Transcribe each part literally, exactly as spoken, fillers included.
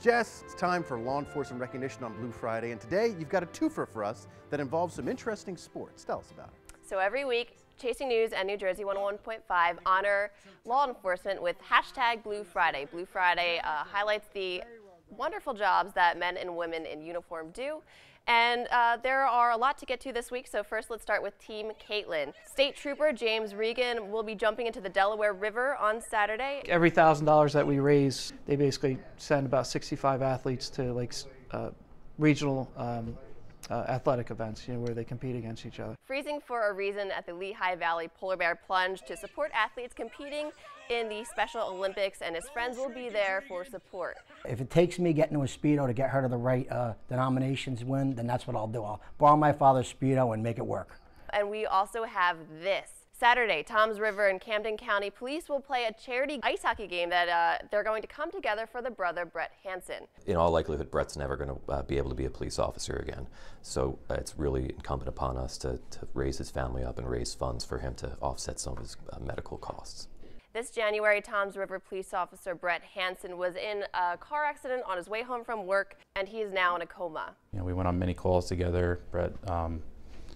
Jess, it's time for Law Enforcement Recognition on Blue Friday, and today you've got a twofer for us that involves some interesting sports. Tell us about it. So every week, Chasing News and New Jersey one oh one point five honor law enforcement with hashtag Blue Friday. Blue Friday uh, highlights the wonderful jobs that men and women in uniform do. And uh, there are a lot to get to this week, so first let's start with Team Caitlin. State Trooper James Regan will be jumping into the Delaware River on Saturday. Every one thousand dollars that we raise, they basically send about sixty-five athletes to like uh, regional um, Uh, athletic events, you know, where they compete against each other. Freezing for a reason at the Lehigh Valley Polar Bear Plunge to support athletes competing in the Special Olympics, and his friends will be there for support. If it takes me getting to a Speedo to get her to the right uh, denominations win, then that's what I'll do. I'll borrow my father's Speedo and make it work. And we also have this. Saturday, Toms River and Camden County Police will play a charity ice hockey game that uh, they're going to come together for the brother Brett Hansen. In all likelihood, Brett's never going to uh, be able to be a police officer again, so uh, it's really incumbent upon us to, to raise his family up and raise funds for him to offset some of his uh, medical costs. This January, Toms River police officer Brett Hansen was in a car accident on his way home from work, and he is now in a coma. You know, we went on many calls together. Brett, um,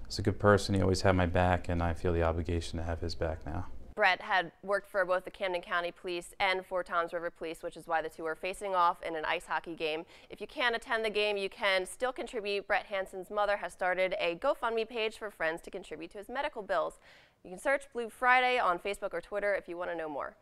he's a good person. He always had my back, and I feel the obligation to have his back now. Brett had worked for both the Camden County Police and for Toms River Police, which is why the two are facing off in an ice hockey game. If you can't attend the game, you can still contribute. Brett Hansen's mother has started a GoFundMe page for friends to contribute to his medical bills. You can search Blue Friday on Facebook or Twitter if you want to know more.